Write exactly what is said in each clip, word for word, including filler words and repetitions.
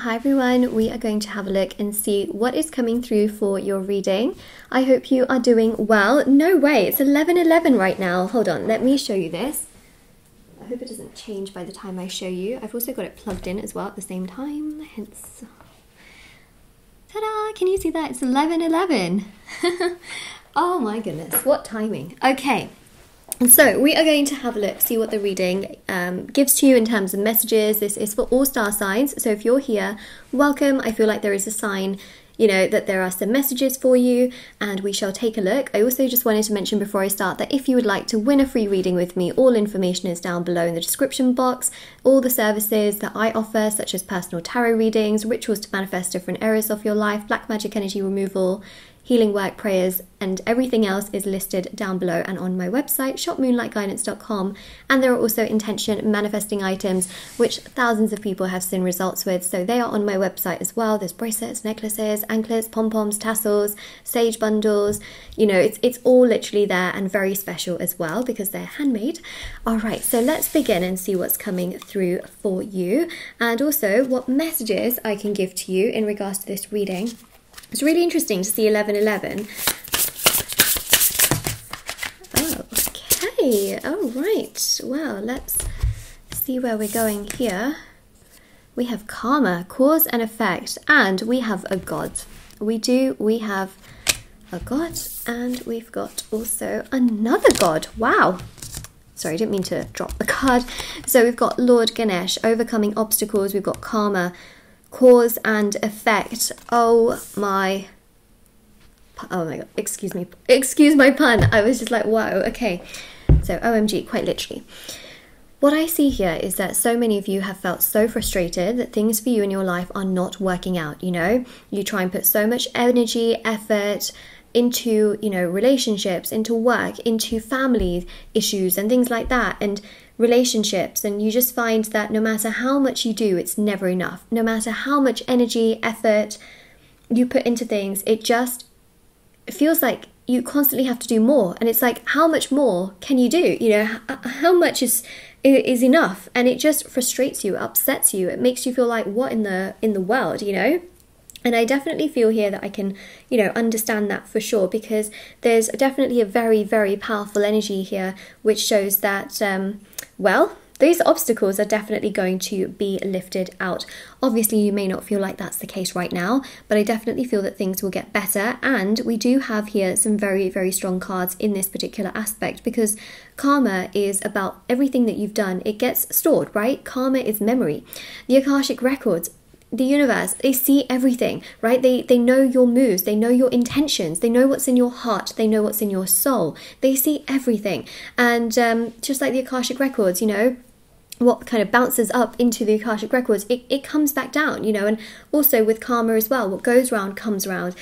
Hi everyone, we are going to have a look and see what is coming through for your reading. I hope you are doing well. No way, it's eleven eleven right now. Hold on, let me show you this. I hope it doesn't change by the time I show you. I've also got it plugged in as well at the same time, hence... Ta-da! Can you see that? It's eleven eleven. Oh my goodness, what timing. Okay. And so we are going to have a look, see what the reading um, gives to you in terms of messages. This is for all star signs. So if you're here, welcome. I feel like there is a sign, you know, that there are some messages for you, and we shall take a look. I also just wanted to mention before I start that if you would like to win a free reading with me, all information is down below in the description box. All the services that I offer, such as personal tarot readings, rituals to manifest different areas of your life, black magic energy removal, healing work, prayers, and everything else is listed down below and on my website, shop moonlight guidance dot com. And there are also intention manifesting items, which thousands of people have seen results with, so they are on my website as well. There's bracelets, necklaces, anklets, pom-poms, tassels, sage bundles. You know, it's, it's all literally there, and very special as well because they're handmade. All right, so let's begin and see what's coming through for you, and also what messages I can give to you in regards to this reading. It's really interesting to see eleven eleven. Oh, okay. All right. Well, let's see where we're going here. We have karma, cause and effect, and we have a god. We do. We have a god, and we've got also another god. Wow. Sorry, I didn't mean to drop the card. So we've got Lord Ganesh, overcoming obstacles. We've got karma, cause and effect. Oh my, oh my god, excuse me, excuse my pun. I was just like, wow, okay. So O M G, quite literally. What I see here is that so many of you have felt so frustrated that things for you in your life are not working out, you know? You try and put so much energy, effort, into, you know, relationships, into work, into family issues and things like that, and relationships, and you just find that no matter how much you do, it's never enough. No matter how much energy, effort you put into things, it just it feels like you constantly have to do more, and it's like, how much more can you do? You know, how much is is enough? And it just frustrates you, upsets you, it makes you feel like, what in the in the world, you know? And I definitely feel here that I can, you know, understand that for sure, because there's definitely a very, very powerful energy here, which shows that, um, well, these obstacles are definitely going to be lifted out. Obviously, you may not feel like that's the case right now, but I definitely feel that things will get better. And we do have here some very, very strong cards in this particular aspect, because karma is about everything that you've done. It gets stored, right? Karma is memory. The Akashic Records, the universe, they see everything, right? They they know your moves, they know your intentions, they know what's in your heart, they know what's in your soul. They see everything. And um, just like the Akashic Records, you know, what kind of bounces up into the Akashic Records, it, it comes back down, you know, and also with karma as well, what goes round comes round.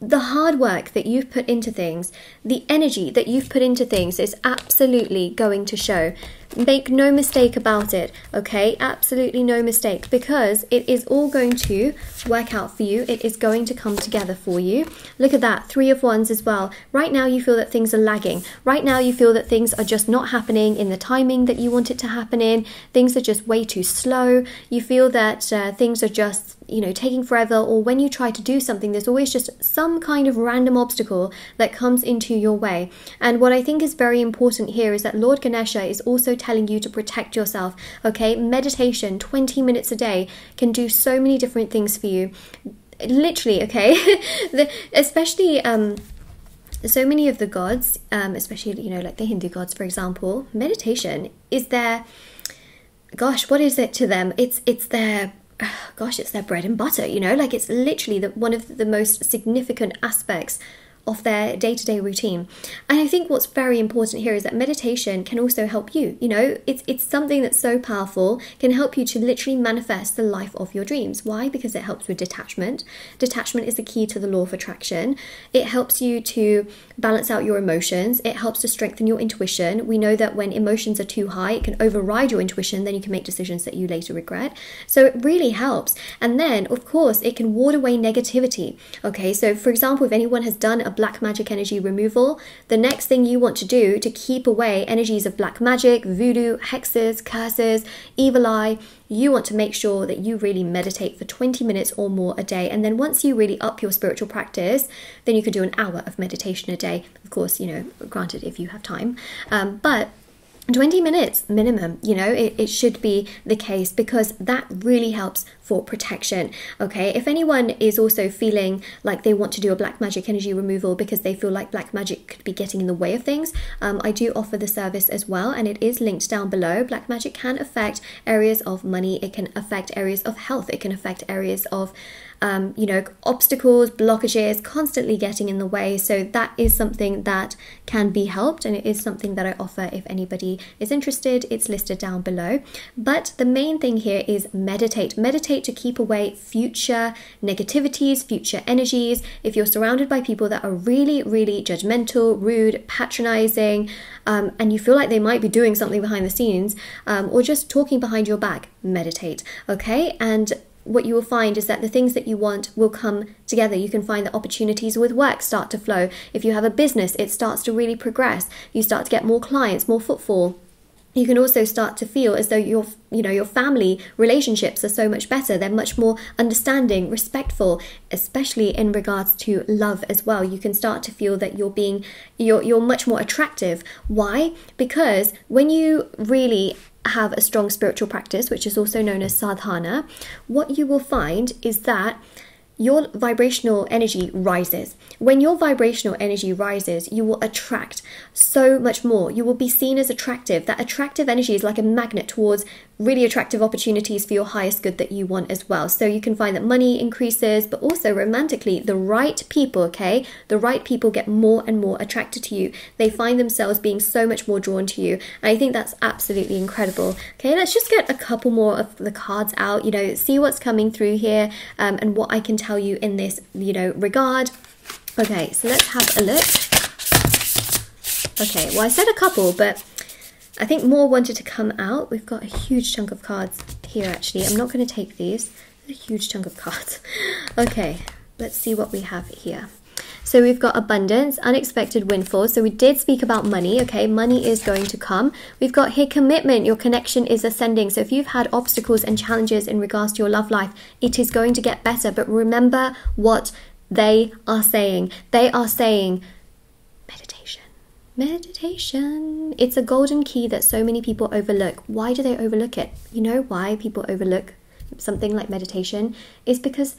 The hard work that you've put into things, the energy that you've put into things is absolutely going to show. Make no mistake about it, okay? Absolutely no mistake, because it is all going to work out for you. It is going to come together for you. Look at that, Three of Wands as well. Right now you feel that things are lagging. Right now you feel that things are just not happening in the timing that you want it to happen in. Things are just way too slow. You feel that uh, things are just, you know, taking forever, or when you try to do something, there's always just some kind of random obstacle that comes into your way. And what I think is very important here is that Lord Ganesha is also telling you to protect yourself, okay? Meditation, twenty minutes a day, can do so many different things for you. Literally, okay? the, especially, um, so many of the gods, um, especially, you know, like the Hindu gods, for example, meditation is their, gosh, what is it to them? It's, it's their... gosh, it's their bread and butter, you know, like it's literally the, one of the most significant aspects of their day-to-day routine. And I think what's very important here is that meditation can also help you, you know, it's, it's something that's so powerful, can help you to literally manifest the life of your dreams. Why? Because it helps with detachment. Detachment is the key to the law of attraction. It helps you to balance out your emotions. It helps to strengthen your intuition. We know that when emotions are too high, it can override your intuition, then you can make decisions that you later regret. So it really helps. And then, of course, it can ward away negativity. Okay, so for example, if anyone has done a black magic energy removal. The next thing you want to do to keep away energies of black magic, voodoo, hexes, curses, evil eye, you want to make sure that you really meditate for twenty minutes or more a day. And then once you really up your spiritual practice, then you can do an hour of meditation a day. Of course, you know, granted if you have time, um, but twenty minutes minimum, you know, it, it should be the case, because that really helps for protection. Okay, if anyone is also feeling like they want to do a black magic energy removal because they feel like black magic could be getting in the way of things, um, I do offer the service as well, and it is linked down below. Black magic can affect areas of money, it can affect areas of health, it can affect areas of Um, you know, obstacles, blockages, constantly getting in the way. So that is something that can be helped, and it is something that I offer if anybody is interested. It's listed down below. But the main thing here is meditate. Meditate to keep away future negativities, future energies. If you're surrounded by people that are really, really judgmental, rude, patronizing, um, and you feel like they might be doing something behind the scenes, um, or just talking behind your back, meditate, okay? And what you will find is that the things that you want will come together. You can find that opportunities with work start to flow. If you have a business, it starts to really progress. You start to get more clients, more footfall. You can also start to feel as though your, you know, your family relationships are so much better. They're much more understanding, respectful, especially in regards to love as well. You can start to feel that you're being, you're, you're much more attractive. Why? Because when you really have a strong spiritual practice, which is also known as sadhana, what you will find is that your vibrational energy rises. When your vibrational energy rises, you will attract so much more. You will be seen as attractive. That attractive energy is like a magnet towards really attractive opportunities for your highest good that you want as well. So you can find that money increases, but also romantically, the right people, okay? The right people get more and more attracted to you. They find themselves being so much more drawn to you. And I think that's absolutely incredible. Okay, let's just get a couple more of the cards out, you know, see what's coming through here, um, and what I can tell tell you in this, you know, regard. Okay, so let's have a look. Okay, well, I said a couple, but I think more wanted to come out. We've got a huge chunk of cards here, actually. I'm not going to take these. There's a huge chunk of cards. Okay, let's see what we have here. So we've got abundance, unexpected windfalls. So we did speak about money, okay? Money is going to come. We've got here commitment. Your connection is ascending. So if you've had obstacles and challenges in regards to your love life, it is going to get better. But remember what they are saying. They are saying meditation. Meditation. It's a golden key that so many people overlook. Why do they overlook it? You know why people overlook something like meditation? It's because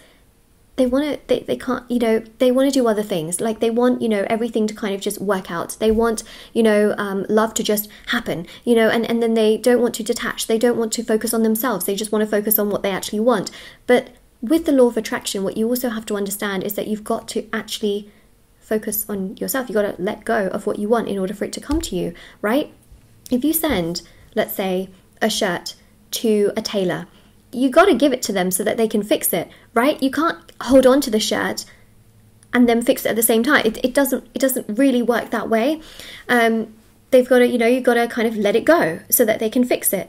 They want to, they, they can't, you know, they want to do other things. Like they want, you know, everything to kind of just work out. They want, you know, um, love to just happen, you know, and, and then they don't want to detach. They don't want to focus on themselves. They just want to focus on what they actually want. But with the law of attraction, what you also have to understand is that you've got to actually focus on yourself. You've got to let go of what you want in order for it to come to you, right? If you send, let's say, a shirt to a tailor, you got to give it to them so that they can fix it, right? You can't hold on to the shirt and then fix it at the same time. It, it doesn't it doesn't really work that way. Um, they've got to, you know, you've got to kind of let it go so that they can fix it.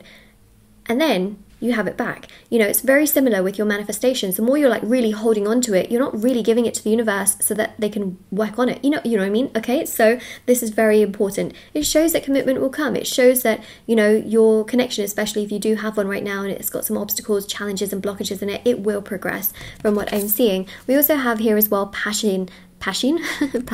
And then you have it back. You know, it's very similar with your manifestations. The more you're like really holding on to it, you're not really giving it to the universe so that they can work on it. You know, you know what I mean? Okay, so this is very important. It shows that commitment will come. It shows that, you know, your connection, especially if you do have one right now and it's got some obstacles, challenges and blockages in it, it will progress from what I'm seeing. We also have here as well passion, passion,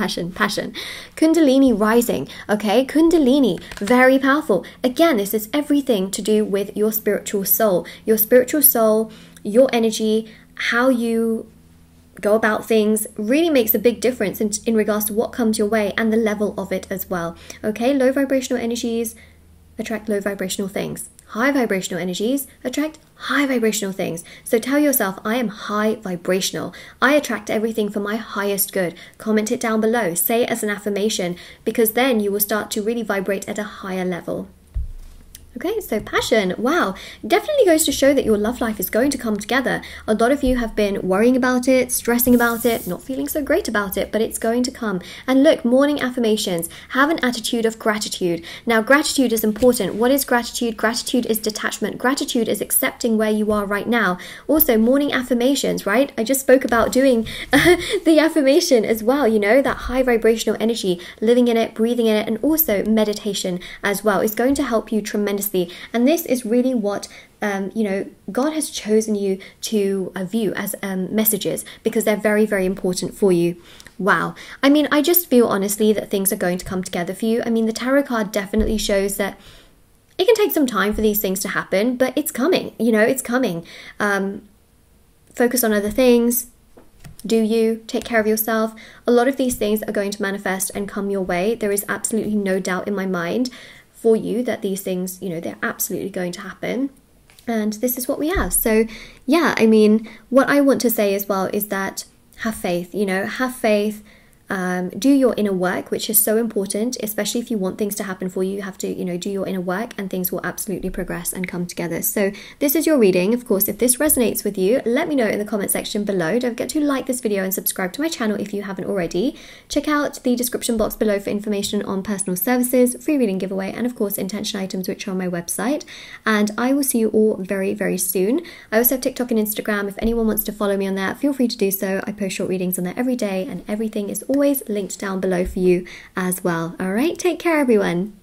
passion, passion, Kundalini rising, okay? Kundalini, very powerful. Again, this is everything to do with your spiritual soul, your spiritual soul, your energy, how you go about things really makes a big difference in, in regards to what comes your way and the level of it as well, okay? Low vibrational energies attract low vibrational things. High vibrational energies attract high vibrational things. So tell yourself, I am high vibrational. I attract everything for my highest good. Comment it down below. Say it as an affirmation, because then you will start to really vibrate at a higher level. Okay, so passion, wow, definitely goes to show that your love life is going to come together. A lot of you have been worrying about it, stressing about it, not feeling so great about it, but it's going to come. And look, morning affirmations, have an attitude of gratitude. Now, gratitude is important. What is gratitude? Gratitude is detachment. Gratitude is accepting where you are right now. Also, morning affirmations, right? I just spoke about doing uh, the affirmation as well, you know, that high vibrational energy, living in it, breathing in it, and also meditation as well is going to help you tremendously. And this is really what um, you know, God has chosen you to uh, view as um, messages, because they're very, very important for you. Wow. I mean, I just feel honestly that things are going to come together for you. I mean, the tarot card definitely shows that it can take some time for these things to happen, but it's coming, you know, it's coming. Um, focus on other things. Do you take care of yourself? A lot of these things are going to manifest and come your way. There is absolutely no doubt in my mind for you that these things, you know, they're absolutely going to happen. And this is what we have. So yeah, I mean, what I want to say as well is that have faith, you know, have faith, um, do your inner work, which is so important, especially if you want things to happen for you, you have to, you know, do your inner work and things will absolutely progress and come together. So this is your reading. Of course, if this resonates with you, let me know in the comment section below. Don't forget to like this video and subscribe to my channel if you haven't already. Check out the description box below for information on personal services, free reading giveaway, and of course, intention items, which are on my website. And I will see you all very, very soon. I also have TikTok and Instagram. If anyone wants to follow me on that, feel free to do so. I post short readings on there every day, and everything is all always linked down below for you as well. All right, take care everyone.